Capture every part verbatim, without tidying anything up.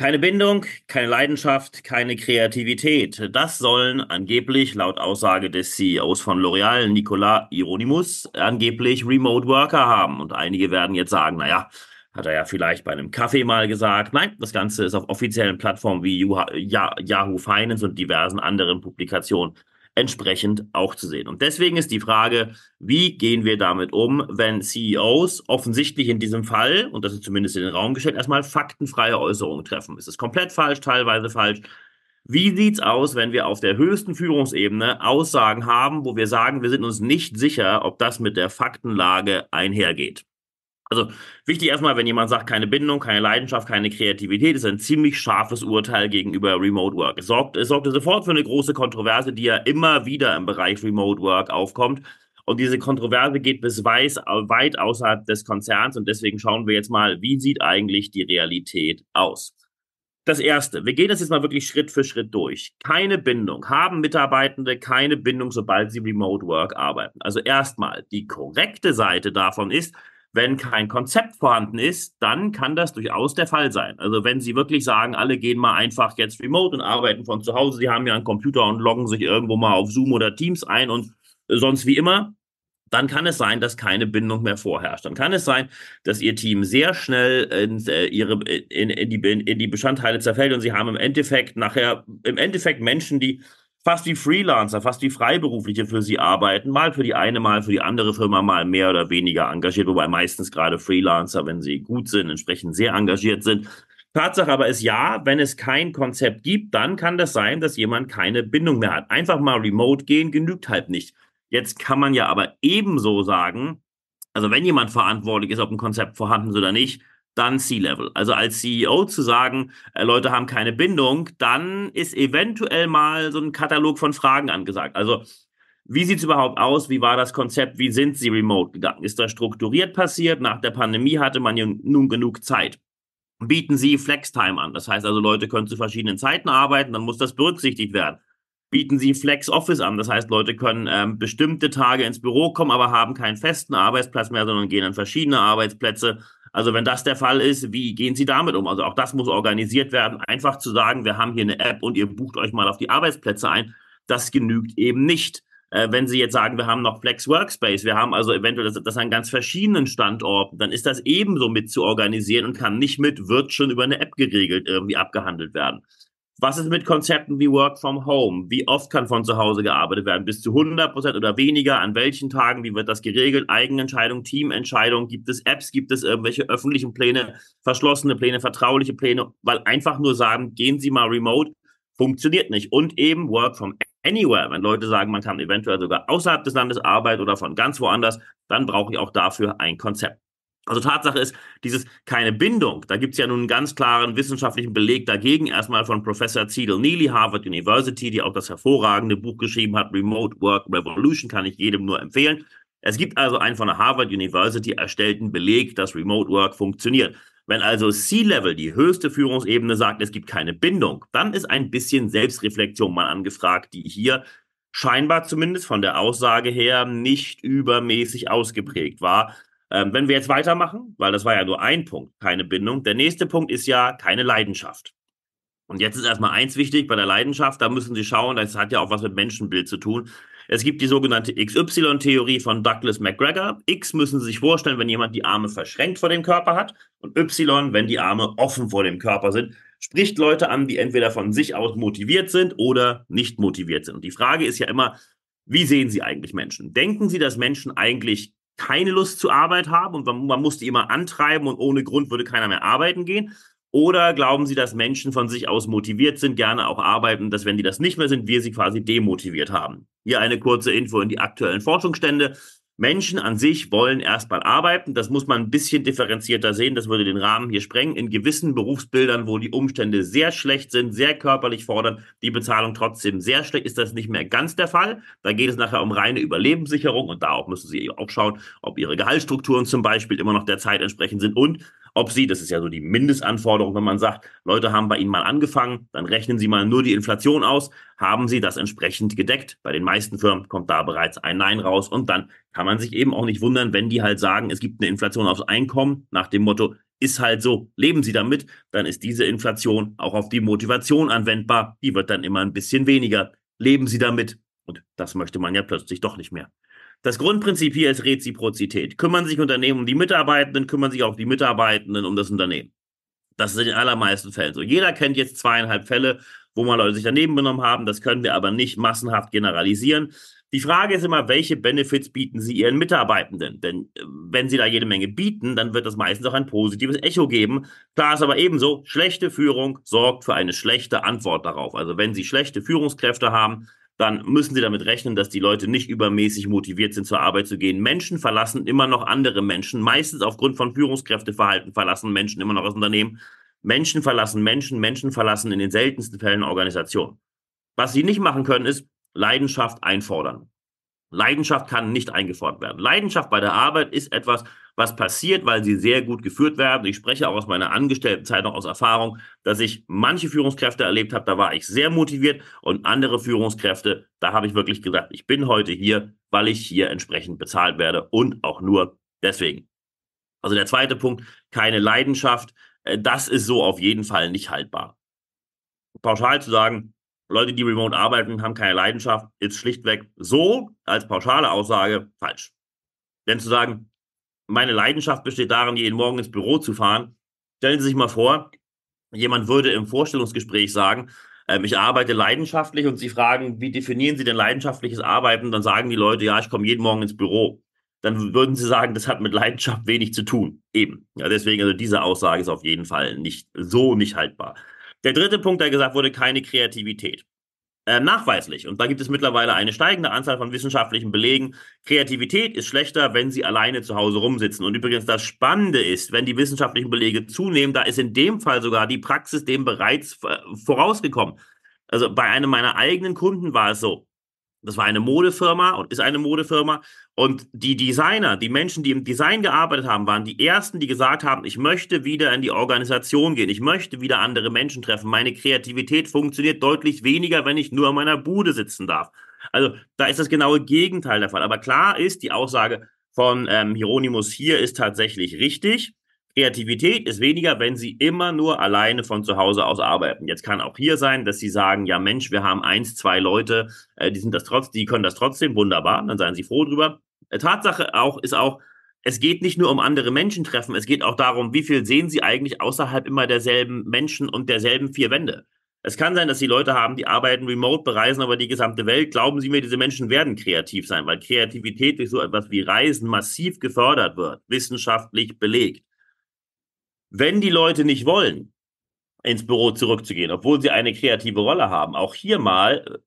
Keine Bindung, keine Leidenschaft, keine Kreativität. Das sollen angeblich, laut Aussage des C E Os von L'Oréal, Nicolas Hieronymus, angeblich Remote Worker haben. Und einige werden jetzt sagen, naja, hat er ja vielleicht bei einem Kaffee mal gesagt. Nein, das Ganze ist auf offiziellen Plattformen wie Yahoo Finance und diversen anderen Publikationen entsprechend auch zu sehen. Und deswegen ist die Frage, wie gehen wir damit um, wenn C E Os offensichtlich in diesem Fall, und das ist zumindest in den Raum gestellt, erstmal faktenfreie Äußerungen treffen. Es ist komplett falsch, teilweise falsch. Wie sieht es aus, wenn wir auf der höchsten Führungsebene Aussagen haben, wo wir sagen, wir sind uns nicht sicher, ob das mit der Faktenlage einhergeht? Also wichtig erstmal, wenn jemand sagt, keine Bindung, keine Leidenschaft, keine Kreativität, ist ein ziemlich scharfes Urteil gegenüber Remote Work. Es sorgt, es sorgte sofort für eine große Kontroverse, die ja immer wieder im Bereich Remote Work aufkommt. Und diese Kontroverse geht bis weit, weit außerhalb des Konzerns. Und deswegen schauen wir jetzt mal, wie sieht eigentlich die Realität aus? Das Erste, wir gehen das jetzt mal wirklich Schritt für Schritt durch. Keine Bindung. Haben Mitarbeitende keine Bindung, sobald sie Remote Work arbeiten? Also erstmal, die korrekte Seite davon ist, wenn kein Konzept vorhanden ist, dann kann das durchaus der Fall sein. Also wenn Sie wirklich sagen, alle gehen mal einfach jetzt remote und arbeiten von zu Hause, Sie haben ja einen Computer und loggen sich irgendwo mal auf Zoom oder Teams ein und sonst wie immer, dann kann es sein, dass keine Bindung mehr vorherrscht. Dann kann es sein, dass Ihr Team sehr schnell in, äh, ihre, in, in, die, in die Bestandteile zerfällt und Sie haben im Endeffekt nachher, im Endeffekt Menschen, die fast wie Freelancer, fast wie Freiberufliche für sie arbeiten, mal für die eine, mal für die andere Firma, mal mehr oder weniger engagiert, wobei meistens gerade Freelancer, wenn sie gut sind, entsprechend sehr engagiert sind. Tatsache aber ist ja, wenn es kein Konzept gibt, dann kann das sein, dass jemand keine Bindung mehr hat. Einfach mal remote gehen, genügt halt nicht. Jetzt kann man ja aber ebenso sagen, also wenn jemand verantwortlich ist, ob ein Konzept vorhanden ist oder nicht, dann C-Level. Also als C E O zu sagen, äh, Leute haben keine Bindung, dann ist eventuell mal so ein Katalog von Fragen angesagt. Also wie sieht es überhaupt aus? Wie war das Konzept? Wie sind Sie remote gegangen? Ist das strukturiert passiert? Nach der Pandemie hatte man ja nun genug Zeit. Bieten Sie Flex-Time an. Das heißt also, Leute können zu verschiedenen Zeiten arbeiten, dann muss das berücksichtigt werden. Bieten Sie Flex-Office an. Das heißt, Leute können ähm, bestimmte Tage ins Büro kommen, aber haben keinen festen Arbeitsplatz mehr, sondern gehen an verschiedene Arbeitsplätze. Also wenn das der Fall ist, wie gehen Sie damit um? Also auch das muss organisiert werden. Einfach zu sagen, wir haben hier eine App und ihr bucht euch mal auf die Arbeitsplätze ein, das genügt eben nicht. Äh, wenn Sie jetzt sagen, wir haben noch Flex Workspace, wir haben also eventuell das, das an ganz verschiedenen Standorten, dann ist das ebenso mit zu organisieren und kann nicht mit, wird schon über eine App geregelt, irgendwie abgehandelt werden. Was ist mit Konzepten wie Work from Home? Wie oft kann von zu Hause gearbeitet werden? Bis zu hundert Prozent oder weniger? An welchen Tagen? Wie wird das geregelt? Eigenentscheidung, Teamentscheidung? Gibt es Apps? Gibt es irgendwelche öffentlichen Pläne, verschlossene Pläne, vertrauliche Pläne? Weil einfach nur sagen, gehen Sie mal remote, funktioniert nicht. Und eben Work from Anywhere. Wenn Leute sagen, man kann eventuell sogar außerhalb des Landes arbeiten oder von ganz woanders, dann brauche ich auch dafür ein Konzept. Also Tatsache ist, dieses keine Bindung, da gibt es ja nun einen ganz klaren wissenschaftlichen Beleg dagegen, erstmal von Professor Ziegle-Neely, Harvard University, die auch das hervorragende Buch geschrieben hat, Remote Work Revolution, kann ich jedem nur empfehlen. Es gibt also einen von der Harvard University erstellten Beleg, dass Remote Work funktioniert. Wenn also C-Level, die höchste Führungsebene, sagt, es gibt keine Bindung, dann ist ein bisschen Selbstreflexion mal angefragt, die hier scheinbar zumindest von der Aussage her nicht übermäßig ausgeprägt war. Wenn wir jetzt weitermachen, weil das war ja nur ein Punkt, keine Bindung. Der nächste Punkt ist ja keine Leidenschaft. Und jetzt ist erstmal eins wichtig bei der Leidenschaft, da müssen Sie schauen, das hat ja auch was mit Menschenbild zu tun. Es gibt die sogenannte X Y-Theorie von Douglas McGregor. X müssen Sie sich vorstellen, wenn jemand die Arme verschränkt vor dem Körper hat und Y, wenn die Arme offen vor dem Körper sind, spricht Leute an, die entweder von sich aus motiviert sind oder nicht motiviert sind. Und die Frage ist ja immer, wie sehen Sie eigentlich Menschen? Denken Sie, dass Menschen eigentlich keine Lust zur Arbeit haben und man, man muss die immer antreiben und ohne Grund würde keiner mehr arbeiten gehen? Oder glauben Sie, dass Menschen von sich aus motiviert sind, gerne auch arbeiten, dass wenn die das nicht mehr sind, wir sie quasi demotiviert haben? Hier eine kurze Info in die aktuellen Forschungsstände. Menschen an sich wollen erstmal arbeiten. Das muss man ein bisschen differenzierter sehen. Das würde den Rahmen hier sprengen. In gewissen Berufsbildern, wo die Umstände sehr schlecht sind, sehr körperlich fordern, die Bezahlung trotzdem sehr schlecht, ist das nicht mehr ganz der Fall. Da geht es nachher um reine Überlebenssicherung. Und da auch müssen Sie auch schauen, ob Ihre Gehaltsstrukturen zum Beispiel immer noch der Zeit entsprechend sind und ob Sie, das ist ja so die Mindestanforderung, wenn man sagt, Leute haben bei Ihnen mal angefangen, dann rechnen Sie mal nur die Inflation aus, haben Sie das entsprechend gedeckt? Bei den meisten Firmen kommt da bereits ein Nein raus und dann kann man sich eben auch nicht wundern, wenn die halt sagen, es gibt eine Inflation aufs Einkommen, nach dem Motto, ist halt so, leben Sie damit, dann ist diese Inflation auch auf die Motivation anwendbar. Die wird dann immer ein bisschen weniger. Leben Sie damit. Und das möchte man ja plötzlich doch nicht mehr. Das Grundprinzip hier ist Reziprozität. Kümmern sich Unternehmen um die Mitarbeitenden, kümmern sich auch die Mitarbeitenden um das Unternehmen. Das ist in den allermeisten Fällen so. Jeder kennt jetzt zweieinhalb Fälle, wo mal Leute sich daneben benommen haben. Das können wir aber nicht massenhaft generalisieren. Die Frage ist immer, welche Benefits bieten Sie Ihren Mitarbeitenden? Denn wenn Sie da jede Menge bieten, dann wird das meistens auch ein positives Echo geben. Klar ist aber ebenso, schlechte Führung sorgt für eine schlechte Antwort darauf. Also wenn Sie schlechte Führungskräfte haben, dann müssen Sie damit rechnen, dass die Leute nicht übermäßig motiviert sind, zur Arbeit zu gehen. Menschen verlassen immer noch andere Menschen. Meistens aufgrund von Führungskräfteverhalten verlassen Menschen immer noch das Unternehmen. Menschen verlassen Menschen, Menschen verlassen in den seltensten Fällen Organisationen. Was Sie nicht machen können, ist Leidenschaft einfordern. Leidenschaft kann nicht eingefordert werden. Leidenschaft bei der Arbeit ist etwas, was passiert, weil Sie sehr gut geführt werden. Ich spreche auch aus meiner Angestelltenzeit noch aus Erfahrung, dass ich manche Führungskräfte erlebt habe, da war ich sehr motiviert, und andere Führungskräfte, da habe ich wirklich gesagt, ich bin heute hier, weil ich hier entsprechend bezahlt werde und auch nur deswegen. Also der zweite Punkt, keine Leidenschaft, das ist so auf jeden Fall nicht haltbar. Pauschal zu sagen, Leute, die remote arbeiten, haben keine Leidenschaft, ist schlichtweg so als pauschale Aussage falsch. Denn zu sagen, meine Leidenschaft besteht darin, jeden Morgen ins Büro zu fahren. Stellen Sie sich mal vor, jemand würde im Vorstellungsgespräch sagen, äh, ich arbeite leidenschaftlich, und Sie fragen, wie definieren Sie denn leidenschaftliches Arbeiten? Dann sagen die Leute, ja, ich komme jeden Morgen ins Büro. Dann würden Sie sagen, das hat mit Leidenschaft wenig zu tun. Eben. Ja, deswegen, also diese Aussage ist auf jeden Fall nicht so nicht haltbar. Der dritte Punkt, der gesagt wurde, keine Kreativität. Äh, nachweislich, und da gibt es mittlerweile eine steigende Anzahl von wissenschaftlichen Belegen, Kreativität ist schlechter, wenn Sie alleine zu Hause rumsitzen. Und übrigens, das Spannende ist, wenn die wissenschaftlichen Belege zunehmen, da ist in dem Fall sogar die Praxis dem bereits vorausgekommen. Also bei einem meiner eigenen Kunden war es so, das war eine Modefirma und ist eine Modefirma, und die Designer, die Menschen, die im Design gearbeitet haben, waren die ersten, die gesagt haben, ich möchte wieder in die Organisation gehen, ich möchte wieder andere Menschen treffen, meine Kreativität funktioniert deutlich weniger, wenn ich nur in meiner Bude sitzen darf. Also da ist das genaue Gegenteil der Fall. Aber klar ist, die Aussage von ähm, Hieronymus hier ist tatsächlich richtig. Kreativität ist weniger, wenn Sie immer nur alleine von zu Hause aus arbeiten. Jetzt kann auch hier sein, dass Sie sagen, ja Mensch, wir haben eins, zwei Leute, äh, die sind das trotz, die können das trotzdem wunderbar, dann seien Sie froh drüber. Äh, Tatsache auch ist auch, es geht nicht nur um andere Menschen treffen, es geht auch darum, wie viel sehen Sie eigentlich außerhalb immer derselben Menschen und derselben vier Wände. Es kann sein, dass Sie Leute haben, die arbeiten remote, bereisen aber die gesamte Welt. Glauben Sie mir, diese Menschen werden kreativ sein, weil Kreativität durch so etwas wie Reisen massiv gefördert wird, wissenschaftlich belegt. Wenn die Leute nicht wollen, ins Büro zurückzugehen, obwohl sie eine kreative Rolle haben, auch hier mal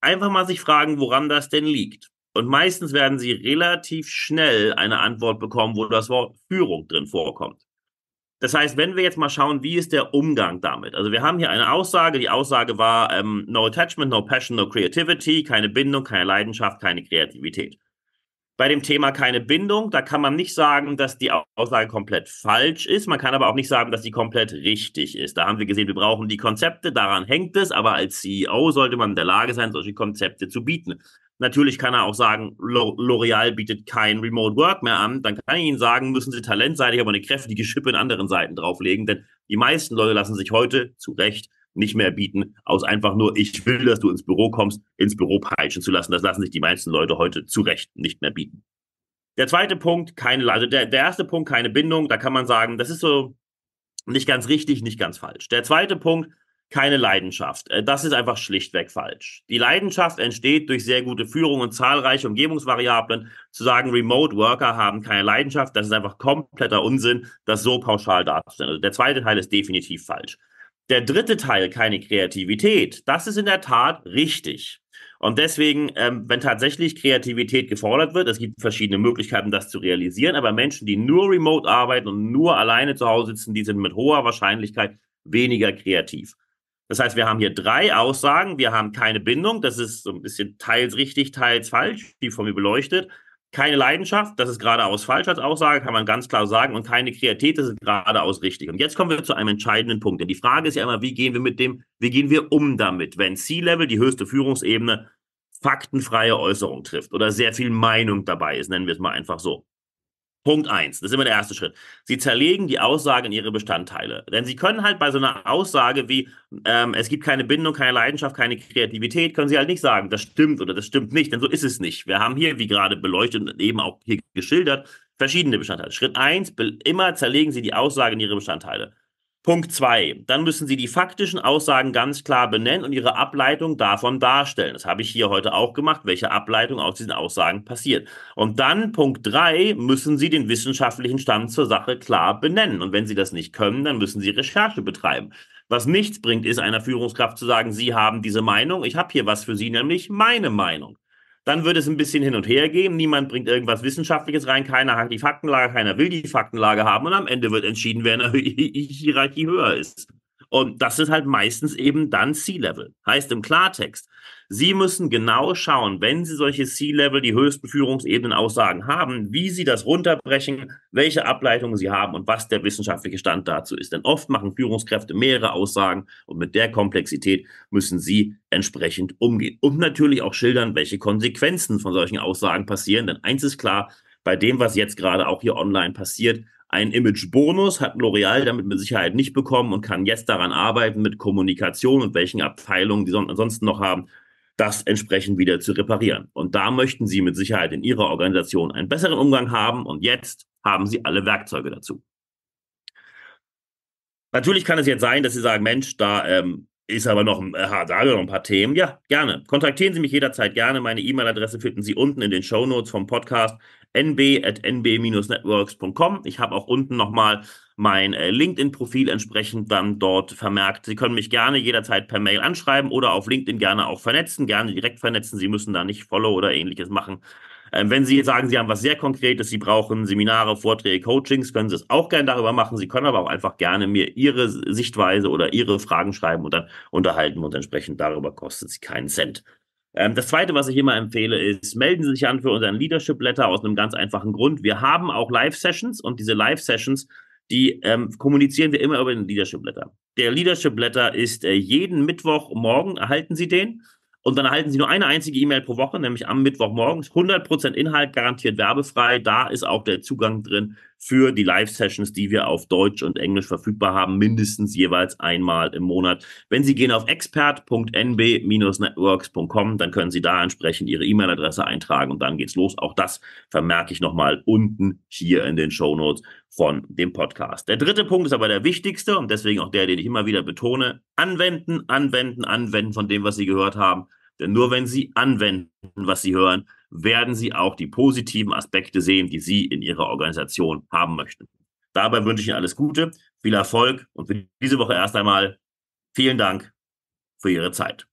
einfach mal sich fragen, woran das denn liegt. Und meistens werden sie relativ schnell eine Antwort bekommen, wo das Wort Führung drin vorkommt. Das heißt, wenn wir jetzt mal schauen, wie ist der Umgang damit? Also wir haben hier eine Aussage, die Aussage war, ähm, no attachment, no passion, no creativity, keine Bindung, keine Leidenschaft, keine Kreativität. Bei dem Thema keine Bindung, da kann man nicht sagen, dass die Aussage komplett falsch ist. Man kann aber auch nicht sagen, dass sie komplett richtig ist. Da haben wir gesehen, wir brauchen die Konzepte, daran hängt es. Aber als C E O sollte man in der Lage sein, solche Konzepte zu bieten. Natürlich kann er auch sagen, L'Oréal bietet kein Remote Work mehr an. Dann kann ich Ihnen sagen, müssen Sie talentseitig aber eine kräftige Schippe in anderen Seiten drauflegen. Denn die meisten Leute lassen sich heute zu Recht nicht mehr bieten, aus einfach nur, ich will, dass du ins Büro kommst, ins Büro peitschen zu lassen. Das lassen sich die meisten Leute heute zu Recht nicht mehr bieten. Der zweite Punkt, keine, also der, der erste Punkt, keine Bindung, da kann man sagen, das ist so nicht ganz richtig, nicht ganz falsch. Der zweite Punkt, keine Leidenschaft. Das ist einfach schlichtweg falsch. Die Leidenschaft entsteht durch sehr gute Führung und zahlreiche Umgebungsvariablen. Zu sagen, Remote Worker haben keine Leidenschaft, das ist einfach kompletter Unsinn, das so pauschal darzustellen. Also der zweite Teil ist definitiv falsch. Der dritte Teil, keine Kreativität, das ist in der Tat richtig. Und deswegen, ähm, wenn tatsächlich Kreativität gefordert wird, es gibt verschiedene Möglichkeiten, das zu realisieren, aber Menschen, die nur remote arbeiten und nur alleine zu Hause sitzen, die sind mit hoher Wahrscheinlichkeit weniger kreativ. Das heißt, wir haben hier drei Aussagen. Wir haben keine Bindung, das ist so ein bisschen teils richtig, teils falsch, die von mir beleuchtet. Keine Leidenschaft, das ist geradeaus falsch als Aussage, kann man ganz klar sagen. Und keine Kreativität, das ist geradeaus richtig. Und jetzt kommen wir zu einem entscheidenden Punkt. Denn die Frage ist ja immer, wie gehen wir mit dem, wie gehen wir um damit, wenn C-Level, die höchste Führungsebene, faktenfreie Äußerungen trifft oder sehr viel Meinung dabei ist, nennen wir es mal einfach so. Punkt eins, das ist immer der erste Schritt. Sie zerlegen die Aussage in ihre Bestandteile. Denn Sie können halt bei so einer Aussage wie, ähm, es gibt keine Bindung, keine Leidenschaft, keine Kreativität, können Sie halt nicht sagen, das stimmt oder das stimmt nicht, denn so ist es nicht. Wir haben hier, wie gerade beleuchtet und eben auch hier geschildert, verschiedene Bestandteile. Schritt eins, immer zerlegen Sie die Aussage in ihre Bestandteile. Punkt zwei, dann müssen Sie die faktischen Aussagen ganz klar benennen und Ihre Ableitung davon darstellen. Das habe ich hier heute auch gemacht, welche Ableitung aus diesen Aussagen passiert. Und dann Punkt drei, müssen Sie den wissenschaftlichen Stand zur Sache klar benennen. Und wenn Sie das nicht können, dann müssen Sie Recherche betreiben. Was nichts bringt, ist einer Führungskraft zu sagen, Sie haben diese Meinung, ich habe hier was für Sie, nämlich meine Meinung. Dann wird es ein bisschen hin und her gehen. Niemand bringt irgendwas Wissenschaftliches rein. Keiner hat die Faktenlage, keiner will die Faktenlage haben. Und am Ende wird entschieden, wer in der Hierarchie höher ist. Und das ist halt meistens eben dann C-Level. Heißt im Klartext, Sie müssen genau schauen, wenn Sie solche C-Level, die höchsten Führungsebenen Aussagen haben, wie Sie das runterbrechen, welche Ableitungen Sie haben und was der wissenschaftliche Stand dazu ist. Denn oft machen Führungskräfte mehrere Aussagen und mit der Komplexität müssen Sie entsprechend umgehen. Und natürlich auch schildern, welche Konsequenzen von solchen Aussagen passieren. Denn eins ist klar, bei dem, was jetzt gerade auch hier online passiert, ein Image-Bonus hat L'Oréal damit mit Sicherheit nicht bekommen und kann jetzt daran arbeiten, mit Kommunikation und welchen Abteilungen die ansonsten noch haben, das entsprechend wieder zu reparieren. Und da möchten Sie mit Sicherheit in Ihrer Organisation einen besseren Umgang haben und jetzt haben Sie alle Werkzeuge dazu. Natürlich kann es jetzt sein, dass Sie sagen, Mensch, da ähm, ist aber noch ein, aha, da noch ein paar Themen. Ja, gerne. Kontaktieren Sie mich jederzeit gerne. Meine E-Mail-Adresse finden Sie unten in den Shownotes vom Podcast. n b at n b dash networks punkt com. Ich habe auch unten nochmal mein äh, LinkedIn-Profil entsprechend dann dort vermerkt. Sie können mich gerne jederzeit per Mail anschreiben oder auf LinkedIn gerne auch vernetzen, gerne direkt vernetzen. Sie müssen da nicht Follow oder ähnliches machen. Ähm, wenn Sie sagen, Sie haben was sehr Konkretes, Sie brauchen Seminare, Vorträge, Coachings, können Sie es auch gerne darüber machen. Sie können aber auch einfach gerne mir Ihre Sichtweise oder Ihre Fragen schreiben und dann unterhalten wir uns entsprechend darüber, kostet Sie keinen Cent. Das Zweite, was ich immer empfehle, ist, melden Sie sich an für unseren Leadership-Letter aus einem ganz einfachen Grund. Wir haben auch Live-Sessions und diese Live-Sessions, die ähm, kommunizieren wir immer über den Leadership-Letter. Der Leadership-Letter ist äh, jeden Mittwochmorgen, erhalten Sie den und dann erhalten Sie nur eine einzige E-Mail pro Woche, nämlich am Mittwochmorgen. hundert Prozent Inhalt, garantiert werbefrei, da ist auch der Zugang drin für die Live-Sessions, die wir auf Deutsch und Englisch verfügbar haben, mindestens jeweils einmal im Monat. Wenn Sie gehen auf expert punkt n b dash networks punkt com, dann können Sie da entsprechend Ihre E-Mail-Adresse eintragen und dann geht's los. Auch das vermerke ich nochmal unten hier in den Shownotes von dem Podcast. Der dritte Punkt ist aber der wichtigste und deswegen auch der, den ich immer wieder betone. Anwenden, anwenden, anwenden von dem, was Sie gehört haben. Denn nur wenn Sie anwenden, was Sie hören, werden Sie auch die positiven Aspekte sehen, die Sie in Ihrer Organisation haben möchten. Dabei wünsche ich Ihnen alles Gute, viel Erfolg und für diese Woche erst einmal vielen Dank für Ihre Zeit.